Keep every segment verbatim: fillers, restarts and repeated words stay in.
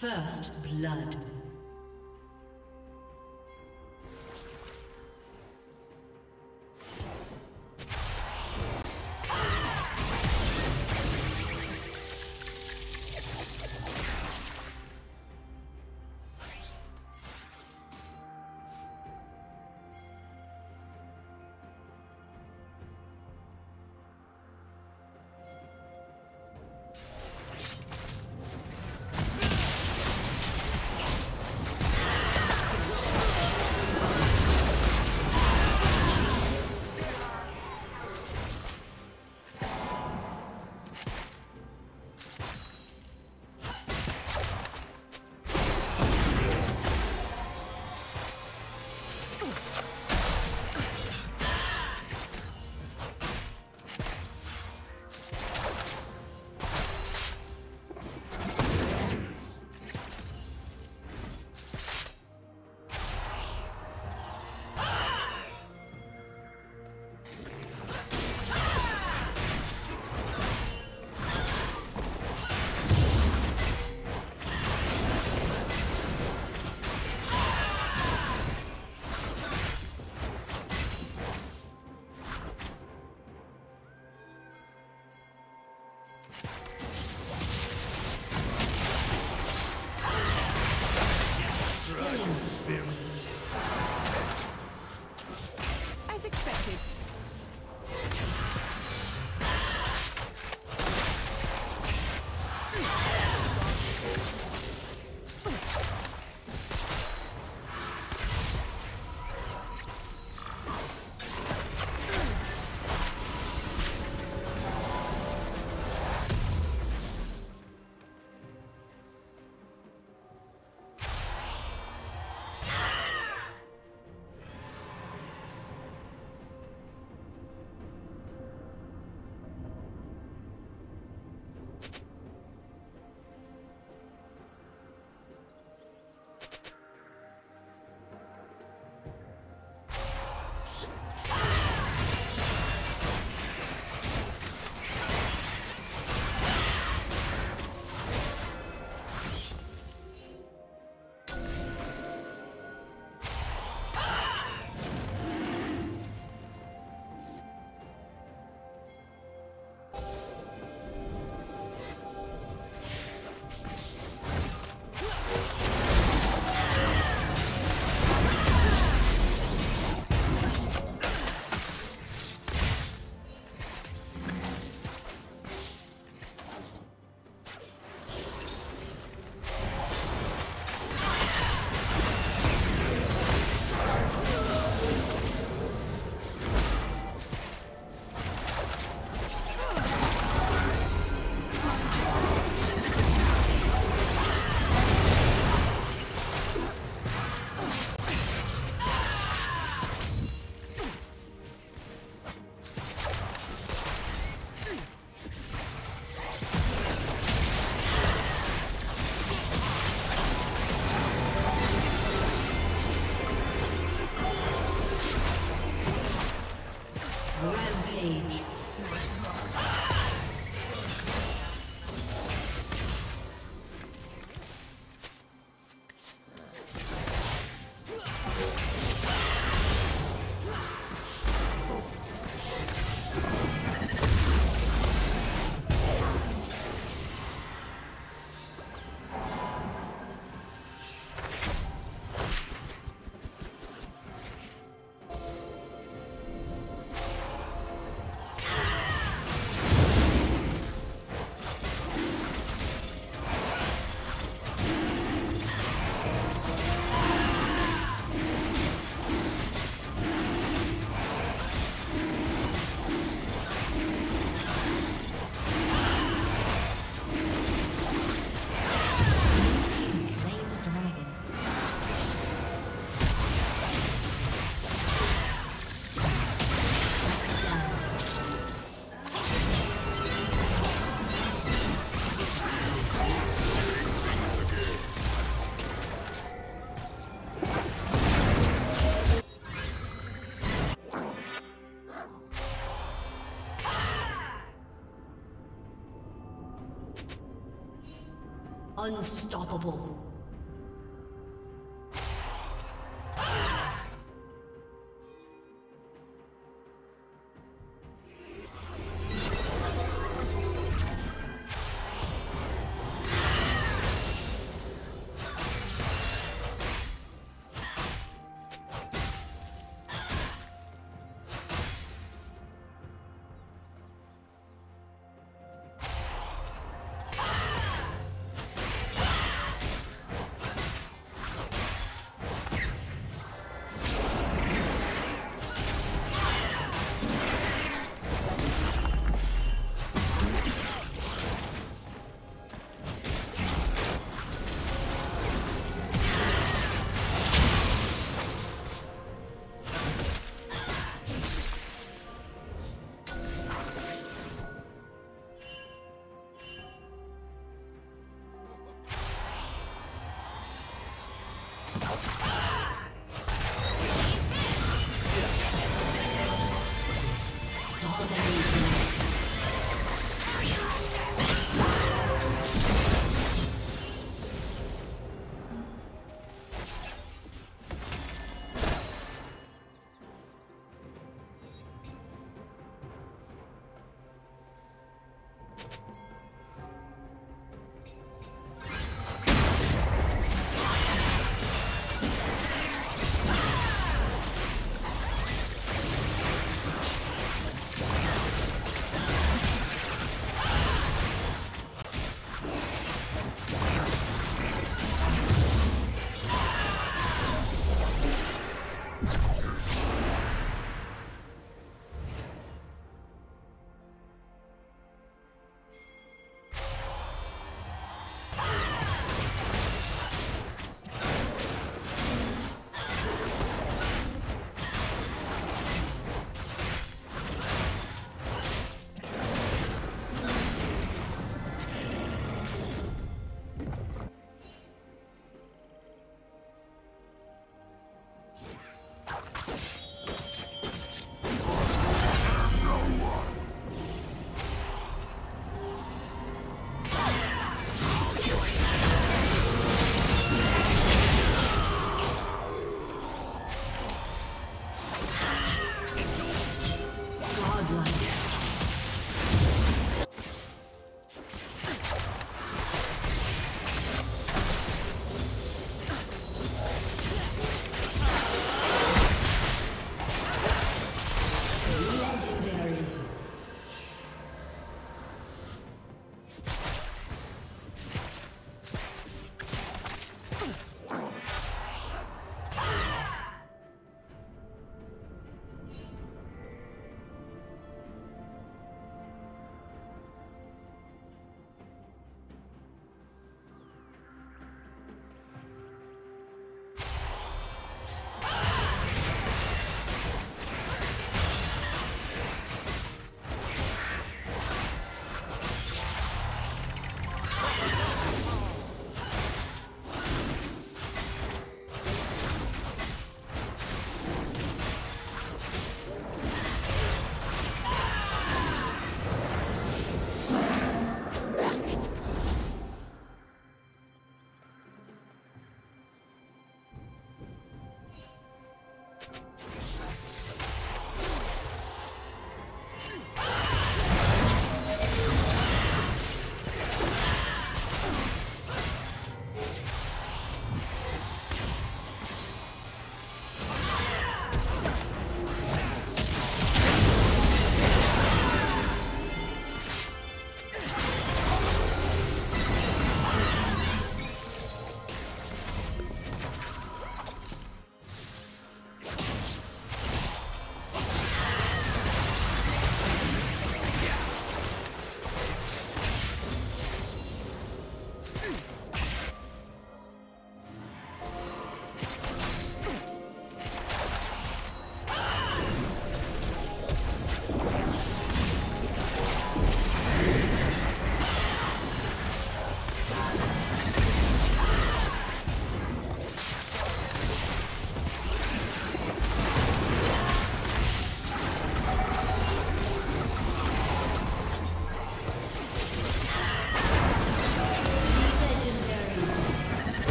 First blood. Unstoppable.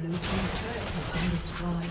Blue team's turret has been destroyed.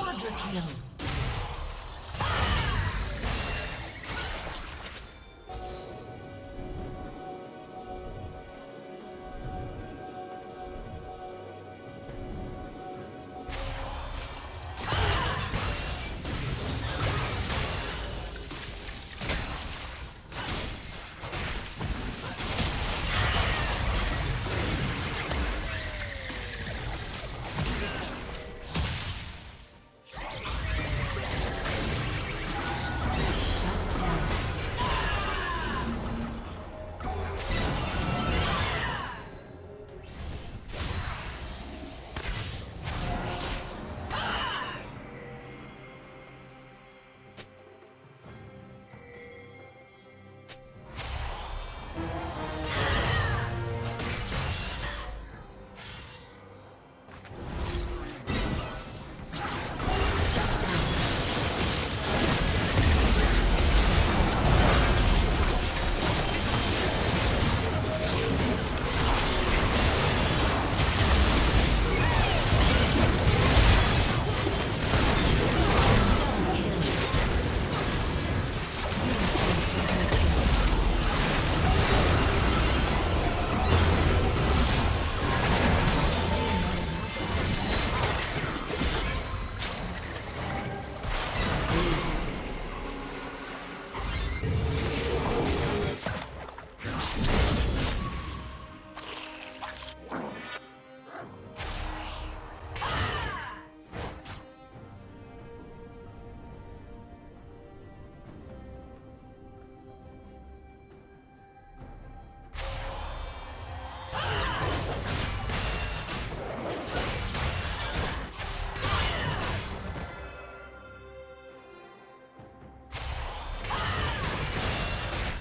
Quadra kill.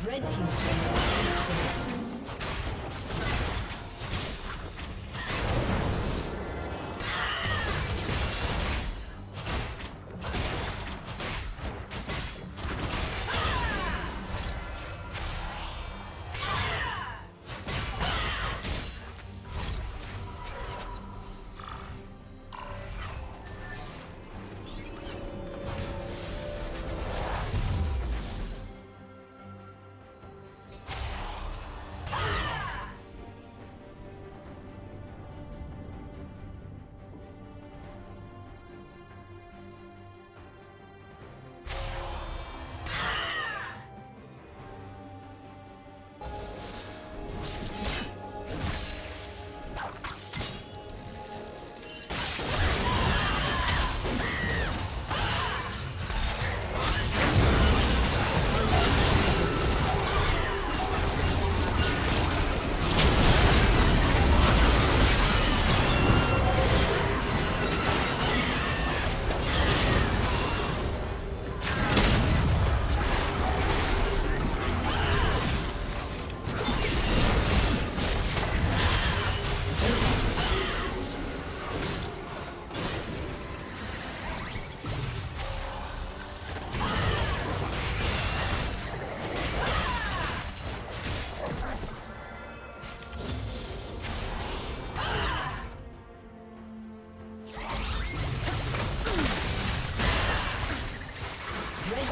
Red